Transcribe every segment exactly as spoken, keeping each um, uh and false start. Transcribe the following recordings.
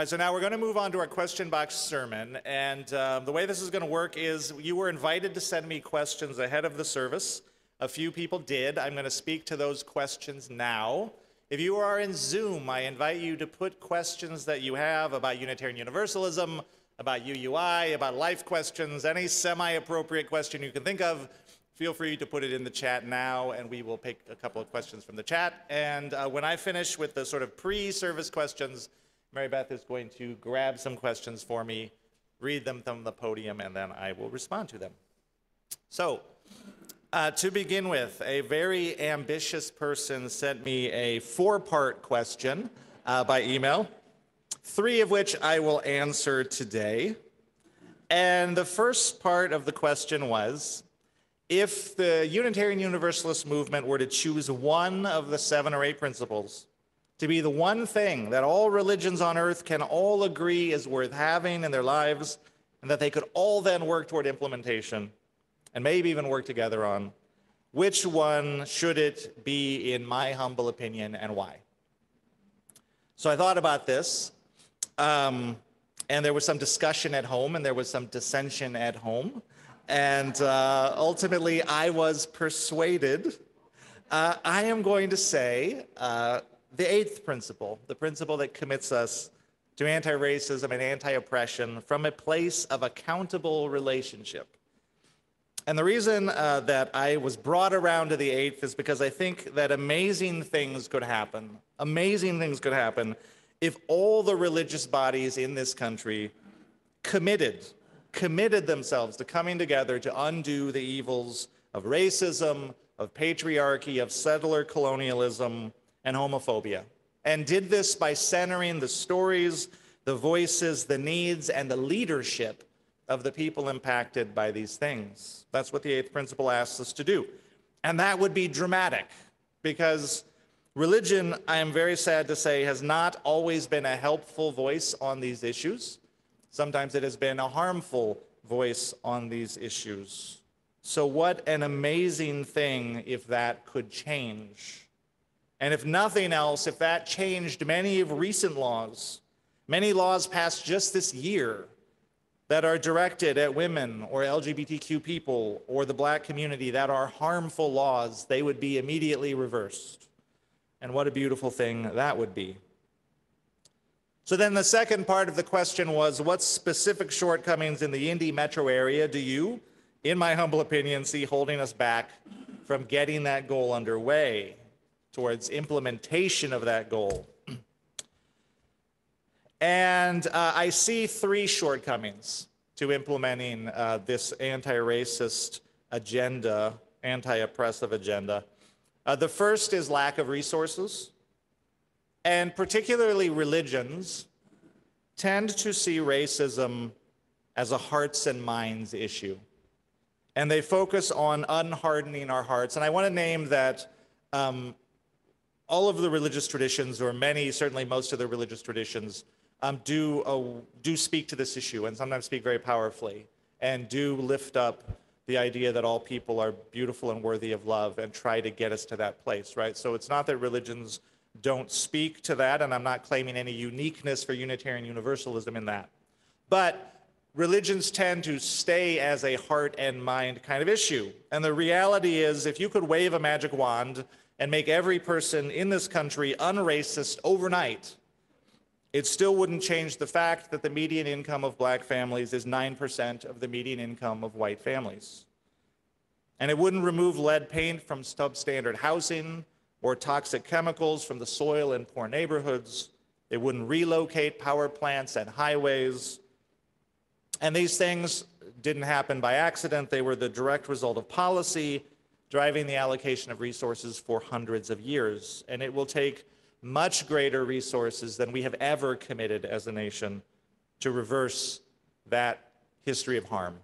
All right, so now we're going to move on to our question box sermon, and uh, the way this is going to work is you were invited to send me questions ahead of the service. A few people did. I'm going to speak to those questions now. If you are in Zoom, I invite you to put questions that you have about Unitarian Universalism, about U U I, about life questions, any semi-appropriate question you can think of. Feel free to put it in the chat now, and we will pick a couple of questions from the chat. And uh, when I finish with the sort of pre-service questions, Mary Beth is going to grab some questions for me, read them from the podium, and then I will respond to them. So, uh, to begin with, a very ambitious person sent me a four-part question uh, by email, three of which I will answer today. And the first part of the question was, if the Unitarian Universalist movement were to choose one of the seven or eight principles to be the one thing that all religions on earth can all agree is worth having in their lives, and that they could all then work toward implementation, and maybe even work together on, which one should it be, in my humble opinion, and why? So I thought about this, um, and there was some discussion at home, and there was some dissension at home, and uh, ultimately I was persuaded. Uh, I am going to say, uh, the eighth principle, the principle that commits us to anti-racism and anti-oppression from a place of accountable relationship. And the reason uh, that I was brought around to the eighth is because I think that amazing things could happen, amazing things could happen if all the religious bodies in this country committed, committed themselves to coming together to undo the evils of racism, of patriarchy, of settler colonialism, and homophobia, and did this by centering the stories, the voices, the needs, and the leadership of the people impacted by these things. That's what the eighth principle asks us to do. And that would be dramatic, because religion, I am very sad to say, has not always been a helpful voice on these issues. Sometimes it has been a harmful voice on these issues. So what an amazing thing if that could change. And if nothing else, if that changed many of recent laws, many laws passed just this year that are directed at women or L G B T Q people or the black community that are harmful laws, they would be immediately reversed. And what a beautiful thing that would be. So then the second part of the question was, what specific shortcomings in the Indy metro area do you, in my humble opinion, see holding us back from getting that goal underway, towards implementation of that goal? And uh, I see three shortcomings to implementing uh, this anti-racist agenda, anti-oppressive agenda. Uh, the first is lack of resources, and particularly religions tend to see racism as a hearts and minds issue, and they focus on unhardening our hearts. And I want to name that um, all of the religious traditions, or many, certainly most of the religious traditions, um, do, uh, do speak to this issue, and sometimes speak very powerfully, and do lift up the idea that all people are beautiful and worthy of love, and try to get us to that place, right? So it's not that religions don't speak to that, and I'm not claiming any uniqueness for Unitarian Universalism in that. But religions tend to stay as a heart and mind kind of issue. And the reality is, if you could wave a magic wand and make every person in this country unracist overnight, it still wouldn't change the fact that the median income of black families is nine percent of the median income of white families. And it wouldn't remove lead paint from substandard housing or toxic chemicals from the soil in poor neighborhoods. It wouldn't relocate power plants and highways. And these things didn't happen by accident. They were the direct result of policy driving the allocation of resources for hundreds of years. And it will take much greater resources than we have ever committed as a nation to reverse that history of harm.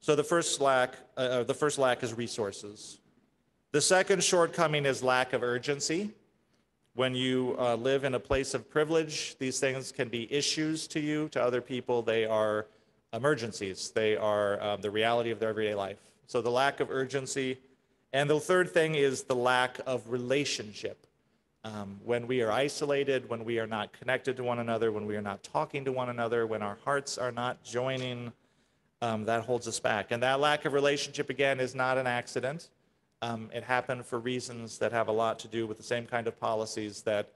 So the first lack, uh, the first lack is resources. The second shortcoming is lack of urgency. When you uh, live in a place of privilege, these things can be issues to you, to other people. They are emergencies. They are um, the reality of their everyday life. So the lack of urgency. And the third thing is the lack of relationship. Um, when we are isolated, when we are not connected to one another, when we are not talking to one another, when our hearts are not joining, um, that holds us back. And that lack of relationship, again, is not an accident. Um, it happened for reasons that have a lot to do with the same kind of policies that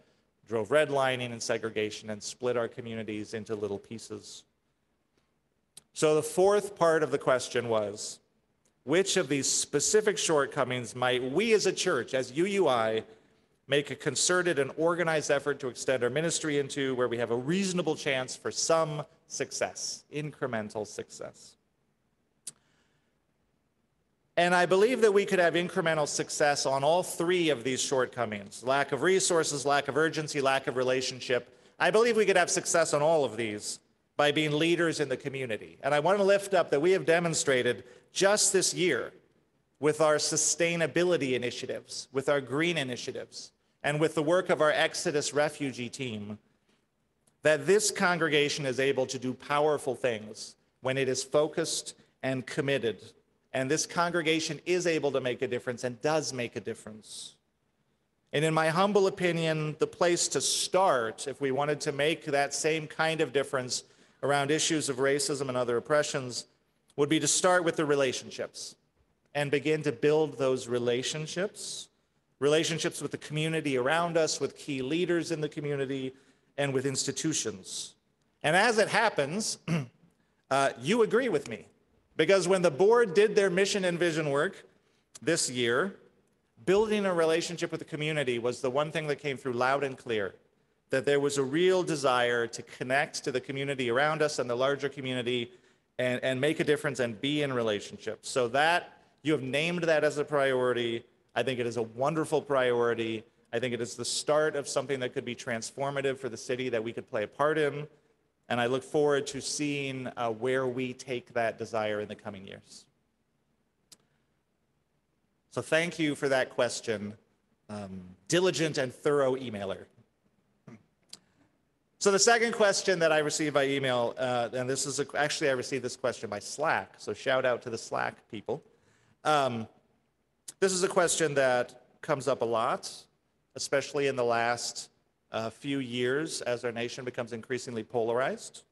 drove redlining and segregation and split our communities into little pieces. So the fourth part of the question was, which of these specific shortcomings might we as a church, as U U I, make a concerted and organized effort to extend our ministry into, where we have a reasonable chance for some success, incremental success? And I believe that we could have incremental success on all three of these shortcomings: lack of resources, lack of urgency, lack of relationship. I believe we could have success on all of these by being leaders in the community. And I want to lift up that we have demonstrated just this year with our sustainability initiatives, with our green initiatives, and with the work of our Exodus refugee team, that this congregation is able to do powerful things when it is focused and committed. And this congregation is able to make a difference and does make a difference. And in my humble opinion, the place to start, if we wanted to make that same kind of difference around issues of racism and other oppressions, would be to start with the relationships and begin to build those relationships, relationships with the community around us, with key leaders in the community, and with institutions. And as it happens, uh, you agree with me, because when the board did their mission and vision work this year, building a relationship with the community was the one thing that came through loud and clear, that there was a real desire to connect to the community around us and the larger community and, and make a difference and be in relationships. So that you have named that as a priority. I think it is a wonderful priority. I think it is the start of something that could be transformative for the city that we could play a part in. And I look forward to seeing uh, where we take that desire in the coming years. So thank you for that question, um, diligent and thorough emailer. So the second question that I received by email, uh, and this is a, actually I received this question by Slack, so shout out to the Slack people. Um, this is a question that comes up a lot, especially in the last uh, few years as our nation becomes increasingly polarized.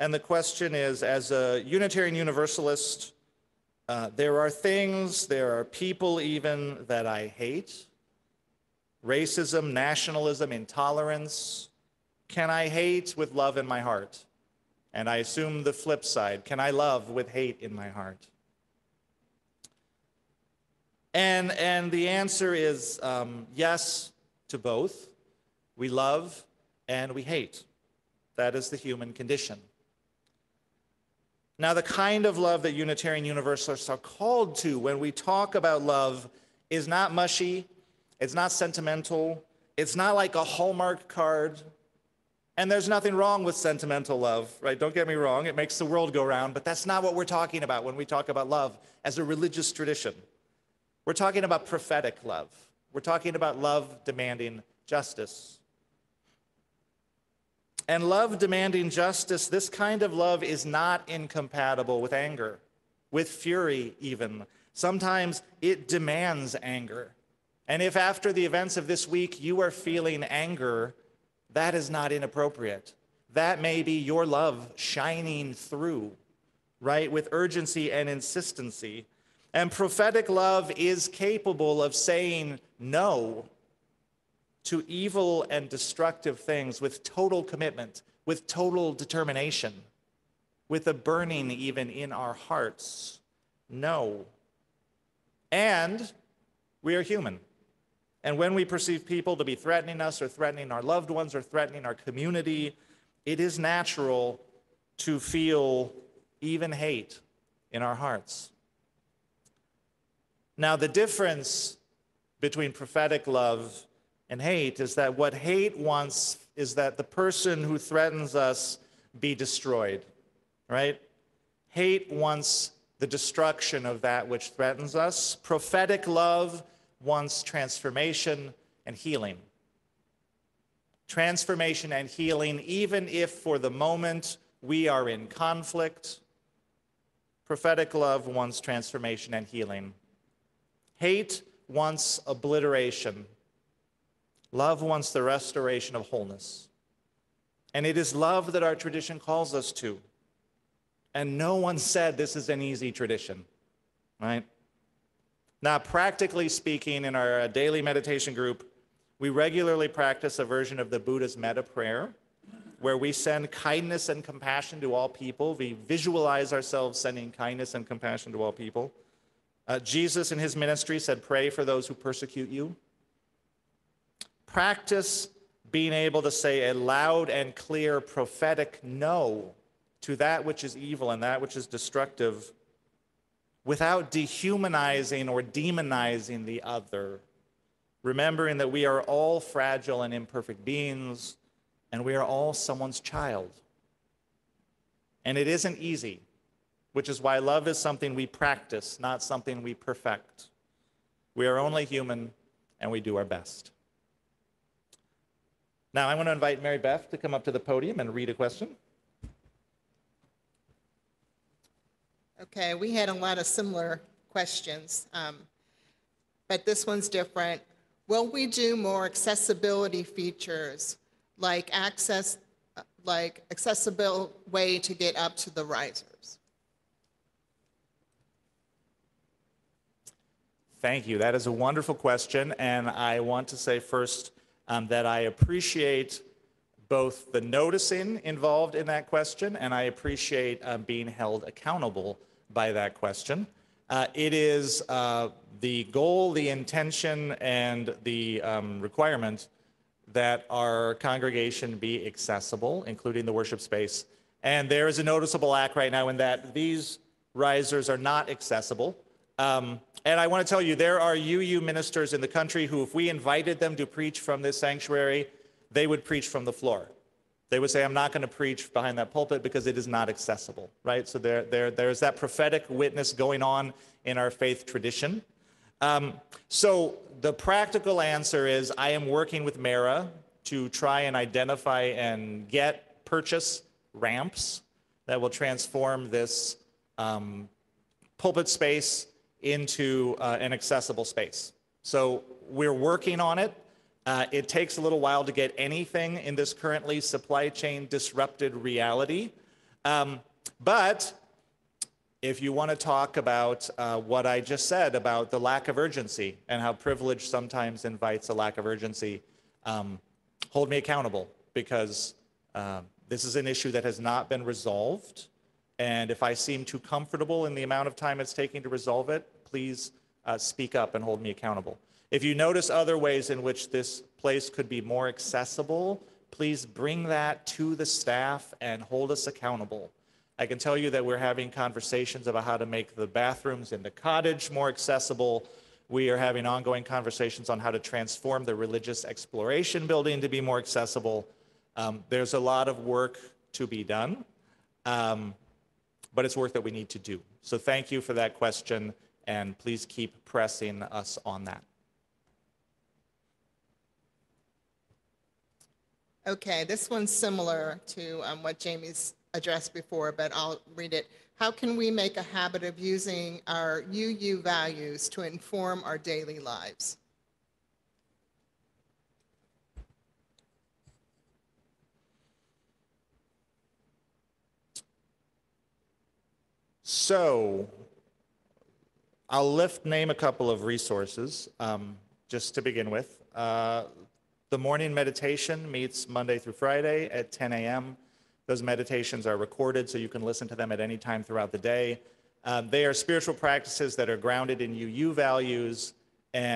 And the question is, as a Unitarian Universalist, uh, there are things, there are people even that I hate: racism, nationalism, intolerance. Can I hate with love in my heart? And I assume the flip side: can I love with hate in my heart? And, and the answer is um, yes to both. We love and we hate. That is the human condition. Now, the kind of love that Unitarian Universalists are called to when we talk about love is not mushy, it's not sentimental, it's not like a Hallmark card. And there's nothing wrong with sentimental love, right? Don't get me wrong, it makes the world go round, but that's not what we're talking about when we talk about love as a religious tradition. We're talking about prophetic love. We're talking about love demanding justice. And love demanding justice, this kind of love is not incompatible with anger, with fury even. Sometimes it demands anger. And if after the events of this week you are feeling anger, that is not inappropriate. That may be your love shining through, right, with urgency and insistency. And prophetic love is capable of saying no to evil and destructive things with total commitment, with total determination, with a burning even in our hearts. No. And we are human. And when we perceive people to be threatening us or threatening our loved ones or threatening our community, it is natural to feel even hate in our hearts. Now, the difference between prophetic love and hate is that what hate wants is that the person who threatens us be destroyed, right? Hate wants the destruction of that which threatens us. Prophetic love wants transformation and healing. Transformation and healing, even if for the moment we are in conflict. Prophetic love wants transformation and healing. Hate wants obliteration. Love wants the restoration of wholeness. And it is love that our tradition calls us to. And no one said this is an easy tradition, right? Now, practically speaking, in our daily meditation group, we regularly practice a version of the Buddha's Metta Prayer, where we send kindness and compassion to all people. We visualize ourselves sending kindness and compassion to all people. Uh, Jesus in his ministry said, pray for those who persecute you. Practice being able to say a loud and clear prophetic no to that which is evil and that which is destructive without dehumanizing or demonizing the other. Remembering that we are all fragile and imperfect beings, and we are all someone's child. And it isn't easy, which is why love is something we practice, not something we perfect. We are only human, and we do our best. Now, I want to invite Mary Beth to come up to the podium and read a question. Okay, we had a lot of similar questions, um, but this one's different. Will we do more accessibility features, like access, like accessible way to get up to the risers? Thank you. That is a wonderful question, and I want to say first um, that I appreciate both the noticing involved in that question, and I appreciate uh, being held accountable by that question. Uh, it is uh, the goal, the intention, and the um, requirement that our congregation be accessible, including the worship space. And there is a noticeable lack right now in that these risers are not accessible. Um, and I want to tell you, there are U U ministers in the country who, if we invited them to preach from this sanctuary, they would preach from the floor. They would say, I'm not going to preach behind that pulpit because it is not accessible, right? So there, there, there's that prophetic witness going on in our faith tradition. Um, so the practical answer is I am working with Mara to try and identify and get, purchase ramps that will transform this um, pulpit space into uh, an accessible space. So we're working on it. Uh, it takes a little while to get anything in this currently supply chain disrupted reality. Um, but if you want to talk about uh, what I just said about the lack of urgency and how privilege sometimes invites a lack of urgency, um, hold me accountable, because uh, this is an issue that has not been resolved. And if I seem too comfortable in the amount of time it's taking to resolve it, please uh, speak up and hold me accountable. If you notice other ways in which this place could be more accessible, please bring that to the staff and hold us accountable. I can tell you that we're having conversations about how to make the bathrooms in the cottage more accessible. We are having ongoing conversations on how to transform the religious exploration building to be more accessible. Um, there's a lot of work to be done, um, but it's work that we need to do. So thank you for that question, and please keep pressing us on that. Okay, this one's similar to um, what Jamie's addressed before, but I'll read it. How can we make a habit of using our U U values to inform our daily lives? So, I'll lift name a couple of resources um, just to begin with. Uh, The morning meditation meets Monday through Friday at ten A M Those meditations are recorded, so you can listen to them at any time throughout the day. Um, they are spiritual practices that are grounded in U U values,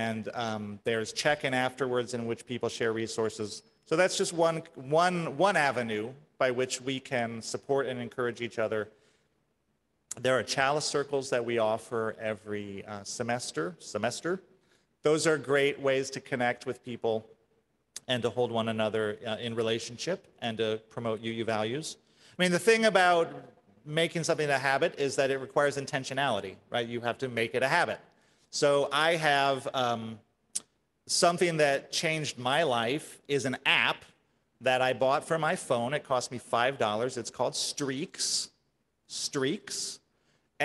and um, there's check-in afterwards in which people share resources. So that's just one, one, one avenue by which we can support and encourage each other. There are chalice circles that we offer every uh, semester. semester. Those are great ways to connect with people and to hold one another uh, in relationship and to promote U U values. I mean, the thing about making something a habit is that it requires intentionality, right? You have to make it a habit. So I have um, something that changed my life is an app that I bought for my phone. It cost me five dollars. It's called Streaks, Streaks.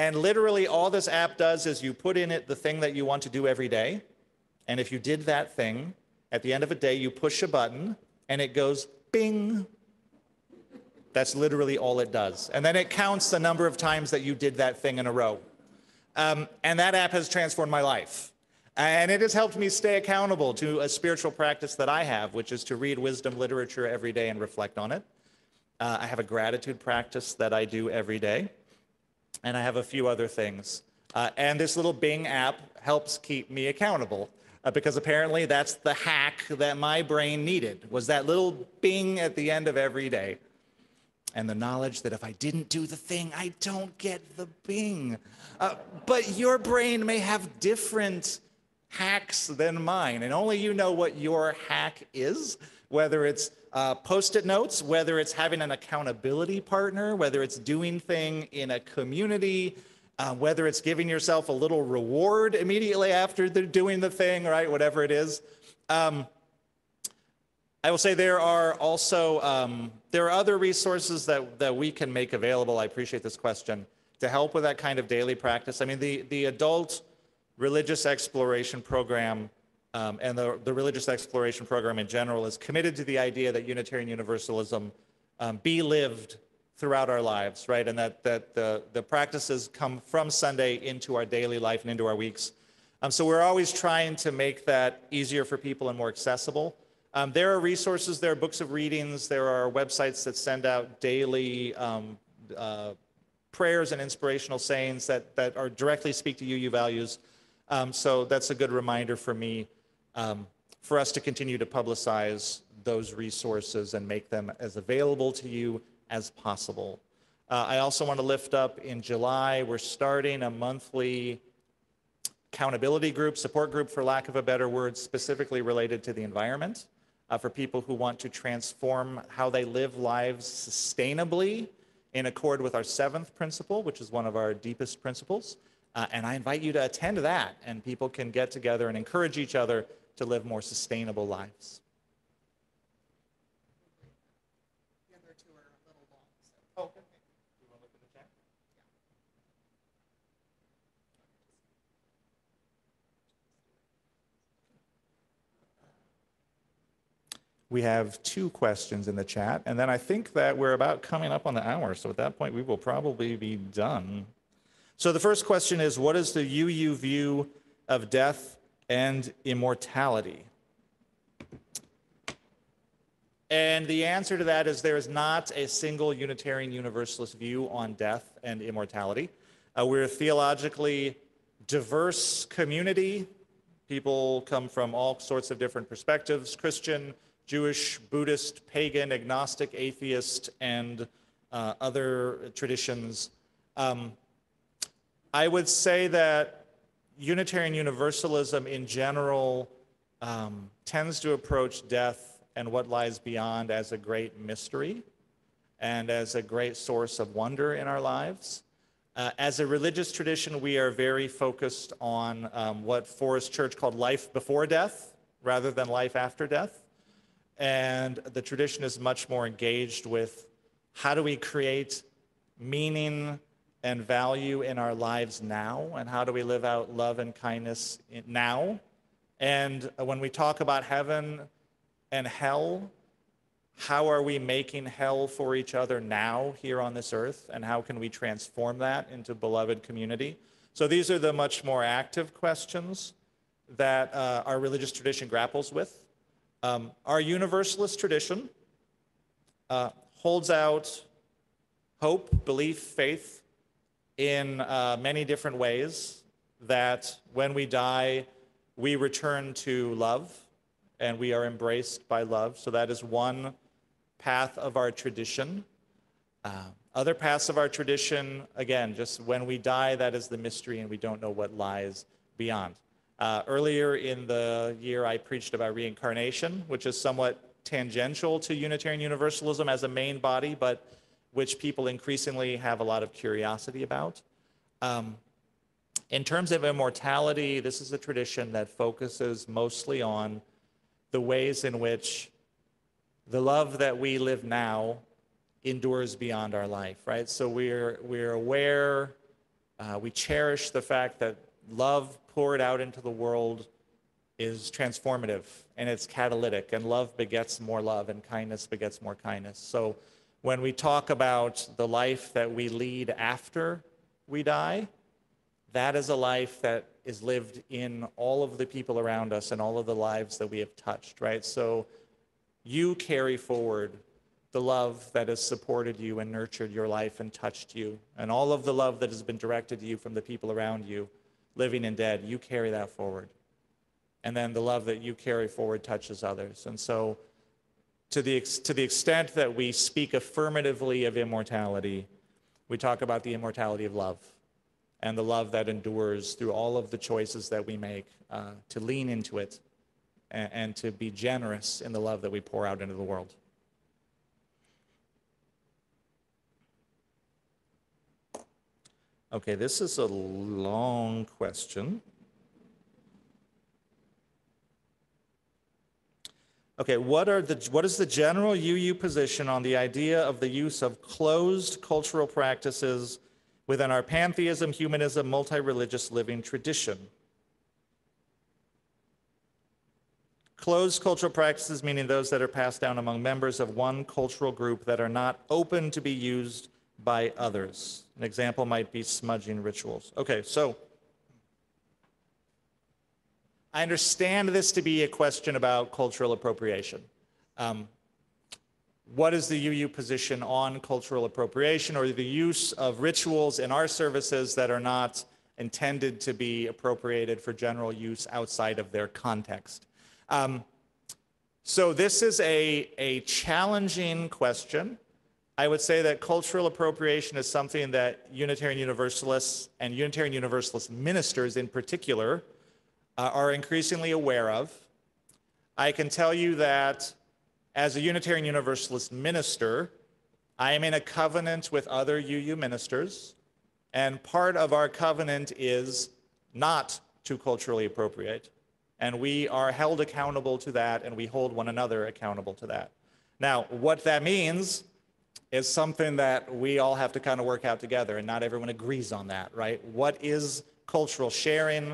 And literally all this app does is you put in it the thing that you want to do every day. And if you did that thing, At the end of a day, you push a button and it goes bing. That's literally all it does. And then it counts the number of times that you did that thing in a row. Um, and that app has transformed my life. And it has helped me stay accountable to a spiritual practice that I have, which is to read wisdom literature every day and reflect on it. Uh, I have a gratitude practice that I do every day. And I have a few other things. Uh, and this little Bing app helps keep me accountable, uh, because apparently that's the hack that my brain needed, was that little Bing at the end of every day. And the knowledge that if I didn't do the thing, I don't get the Bing. Uh, but your brain may have different hacks than mine, and only you know what your hack is, whether it's uh, post-it notes, whether it's having an accountability partner, whether it's doing thing in a community, uh, whether it's giving yourself a little reward immediately after they're doing the thing, right, whatever it is. Um, I will say there are also, um, there are other resources that, that we can make available, I appreciate this question, to help with that kind of daily practice. I mean, the, the adult religious exploration program um, and the, the religious exploration program in general is committed to the idea that Unitarian Universalism um, be lived throughout our lives, right? And that, that the, the practices come from Sunday into our daily life and into our weeks. Um, so we're always trying to make that easier for people and more accessible. Um, there are resources, there are books of readings, there are websites that send out daily um, uh, prayers and inspirational sayings that, that are directly speak to U U values. Um, so that's a good reminder for me, um, for us to continue to publicize those resources and make them as available to you as possible. Uh, I also want to lift up, in July, we're starting a monthly accountability group, support group for lack of a better word, specifically related to the environment. Uh, for people who want to transform how they live lives sustainably in accord with our seventh principle, which is one of our deepest principles. Uh, and I invite you to attend that, and people can get together and encourage each other to live more sustainable lives. The other two are a little long, so. Oh, okay. Do you want to look at the chat? Yeah. We have two questions in the chat, and then I think that we're about coming up on the hour, so at that point we will probably be done. So the first question is, what is the U U view of death and immortality? And the answer to that is there is not a single Unitarian Universalist view on death and immortality. Uh, we're a theologically diverse community. People come from all sorts of different perspectives: Christian, Jewish, Buddhist, pagan, agnostic, atheist, and uh, other traditions. Um, I would say that Unitarian Universalism in general um, tends to approach death and what lies beyond as a great mystery and as a great source of wonder in our lives. Uh, as a religious tradition, we are very focused on um, what Forrest Church called life before death rather than life after death. And the tradition is much more engaged with how do we create meaning and value in our lives now, and how do we live out love and kindness now? And when we talk about heaven and hell, how are we making hell for each other now here on this earth, and how can we transform that into beloved community? So these are the much more active questions that uh, our religious tradition grapples with. Um, our universalist tradition uh, holds out hope, belief, faith, in uh, many different ways, that when we die, we return to love and we are embraced by love. So that is one path of our tradition. Uh, other paths of our tradition, again, just when we die, that is the mystery and we don't know what lies beyond. Uh, earlier in the year, I preached about reincarnation, which is somewhat tangential to Unitarian Universalism as a main body, but which people increasingly have a lot of curiosity about. Um, in terms of immortality, this is a tradition that focuses mostly on the ways in which the love that we live now endures beyond our life, right? So we're, we're aware, uh, we cherish the fact that love poured out into the world is transformative and it's catalytic, and love begets more love, and kindness begets more kindness. So when we talk about the life that we lead after we die, that is a life that is lived in all of the people around us and all of the lives that we have touched, right? So you carry forward the love that has supported you and nurtured your life and touched you, and all of the love that has been directed to you from the people around you, living and dead, you carry that forward. And then the love that you carry forward touches others. And so to the, ex to the extent that we speak affirmatively of immortality, we talk about the immortality of love and the love that endures through all of the choices that we make, uh, to lean into it and, and to be generous in the love that we pour out into the world. Okay, this is a long question. Okay, what are the what is the general U U position on the idea of the use of closed cultural practices within our pantheism, humanism, multi-religious living tradition? Closed cultural practices, meaning those that are passed down among members of one cultural group that are not open to be used by others. An example might be smudging rituals. Okay, so I understand this to be a question about cultural appropriation. Um, what is the U U position on cultural appropriation or the use of rituals in our services that are not intended to be appropriated for general use outside of their context? Um, so this is a, a challenging question. I would say that cultural appropriation is something that Unitarian Universalists and Unitarian Universalist ministers in particular Uh, are increasingly aware of. I can tell you that as a Unitarian Universalist minister, I am in a covenant with other U U ministers, and part of our covenant is not to culturally appropriate. And we are held accountable to that, and we hold one another accountable to that. Now, what that means is something that we all have to kind of work out together, and not everyone agrees on that, right? What is cultural sharing?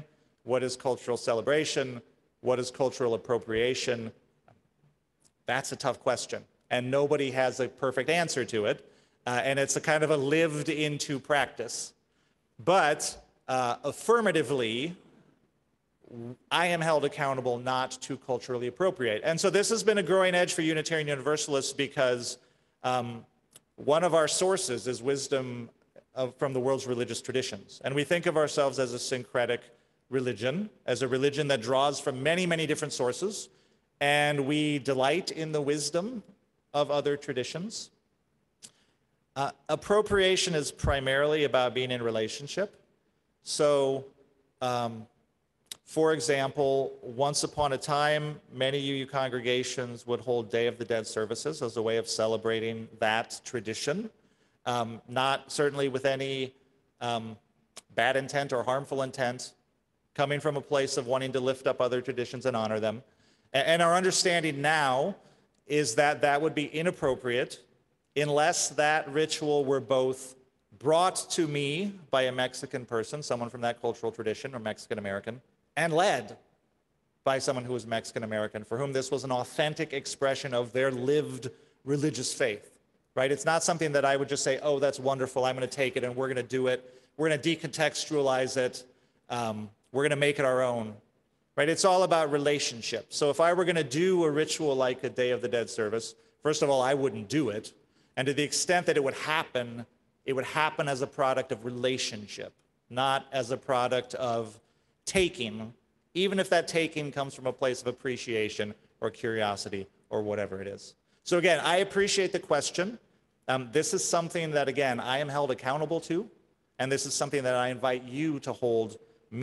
What is cultural celebration? What is cultural appropriation? That's a tough question, and nobody has a perfect answer to it, uh, and it's a kind of a lived into practice. But uh, affirmatively, I am held accountable not to culturally appropriate. And so this has been a growing edge for Unitarian Universalists, because um, one of our sources is wisdom of, from the world's religious traditions, and we think of ourselves as a syncretic religion, as a religion that draws from many, many different sources, and we delight in the wisdom of other traditions. Uh, appropriation is primarily about being in relationship. So, um, for example, once upon a time, many U U congregations would hold Day of the Dead services as a way of celebrating that tradition, um, not certainly with any um, bad intent or harmful intent, coming from a place of wanting to lift up other traditions and honor them. And our understanding now is that that would be inappropriate unless that ritual were both brought to me by a Mexican person, someone from that cultural tradition, or Mexican-American, and led by someone who was Mexican-American, for whom this was an authentic expression of their lived religious faith, right? It's not something that I would just say, oh, that's wonderful, I'm going to take it and we're going to do it. We're going to decontextualize it. Um, We're going to make it our own, right? It's all about relationship. So if I were going to do a ritual like a Day of the Dead service, first of all, I wouldn't do it. And to the extent that it would happen, it would happen as a product of relationship, not as a product of taking, even if that taking comes from a place of appreciation or curiosity or whatever it is. So again, I appreciate the question. Um, this is something that, again, I am held accountable to, and this is something that I invite you to hold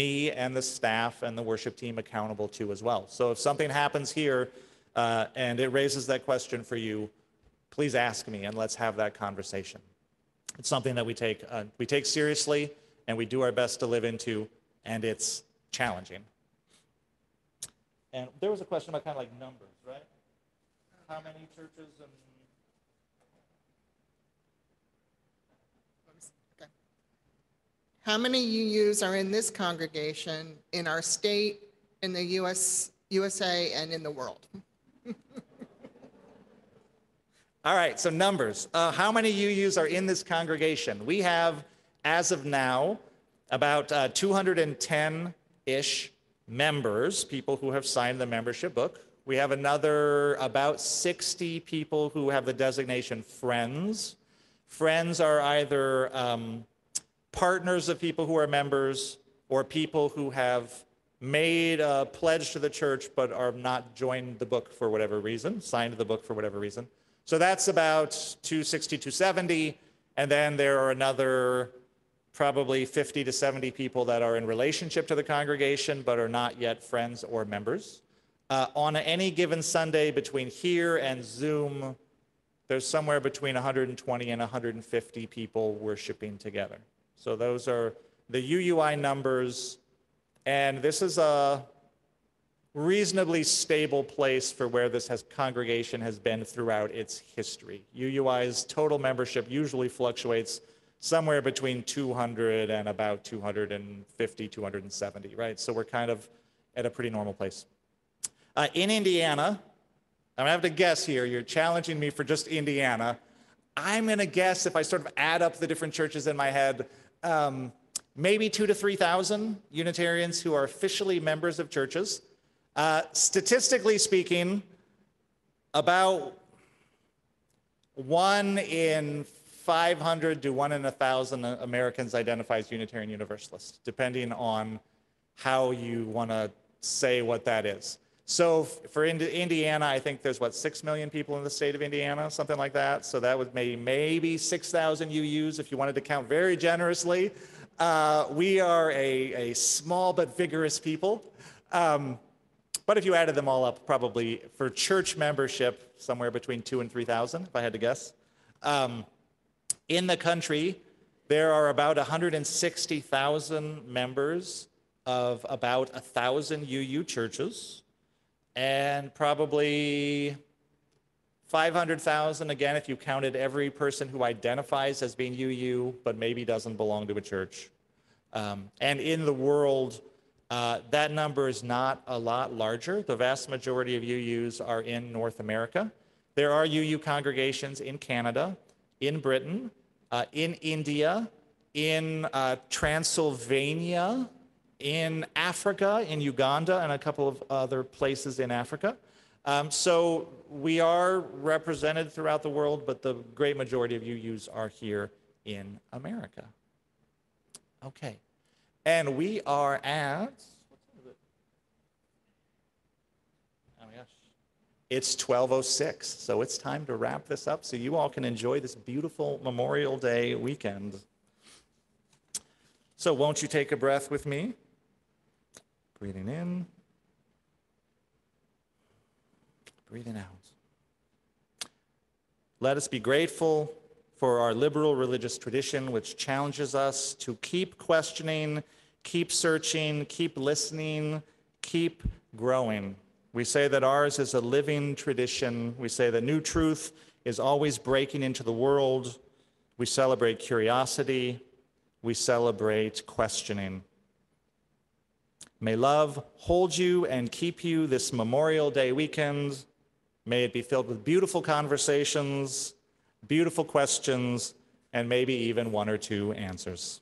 me and the staff and the worship team accountable to as well. So if something happens here uh, and it raises that question for you, please ask me and let's have that conversation. It's something that we take, uh, we take seriously, and we do our best to live into, and it's challenging. And there was a question about kind of like numbers, right? How many churches and... How many U Us are in this congregation, in our state, in the U S U S A and in the world. All right, so numbers. Uh, how many U Us are in this congregation? We have, as of now, about uh, two hundred ten-ish members, people who have signed the membership book. We have another about sixty people who have the designation friends. Friends are either um, partners of people who are members or people who have made a pledge to the church but are not joined the book for whatever reason, signed the book for whatever reason. So that's about two sixty, two seventy, and then there are another probably fifty to seventy people that are in relationship to the congregation but are not yet friends or members. Uh, on any given Sunday between here and Zoom, there's somewhere between one hundred twenty and one hundred fifty people worshiping together. So those are the U U I numbers, and this is a reasonably stable place for where this has, congregation has been throughout its history. U U I's total membership usually fluctuates somewhere between two hundred and about two hundred fifty, two hundred seventy, right? So we're kind of at a pretty normal place. Uh, in Indiana, I'm gonna have to guess here, you're challenging me for just Indiana. I'm gonna guess, if I sort of add up the different churches in my head, um, maybe two to three thousand Unitarians who are officially members of churches. Uh, statistically speaking, about one in five hundred to one in one thousand Americans identify as Unitarian Universalist, depending on how you wanna say what that is. So for Indiana, I think there's, what, six million people in the state of Indiana, something like that. So that would maybe, maybe six thousand U Us if you wanted to count very generously. Uh, we are a, a small but vigorous people. Um, but if you added them all up, probably for church membership, somewhere between two and three thousand, if I had to guess. Um, in the country, there are about one hundred sixty thousand members of about one thousand U U churches. And probably five hundred thousand, again, if you counted every person who identifies as being U U, but maybe doesn't belong to a church. Um, and in the world, uh, that number is not a lot larger. The vast majority of U Us are in North America. There are U U congregations in Canada, in Britain, uh, in India, in uh, Transylvania, in Africa, in Uganda, and a couple of other places in Africa. Um, so we are represented throughout the world, but the great majority of U Us are here in America. Okay, and we are at, oh my gosh, it's twelve oh six, so it's time to wrap this up so you all can enjoy this beautiful Memorial Day weekend. So won't you take a breath with me? Breathing in, breathing out. Let us be grateful for our liberal religious tradition, which challenges us to keep questioning, keep searching, keep listening, keep growing. We say that ours is a living tradition. We say that new truth is always breaking into the world. We celebrate curiosity. We celebrate questioning. May love hold you and keep you this Memorial Day weekend. May it be filled with beautiful conversations, beautiful questions, and maybe even one or two answers.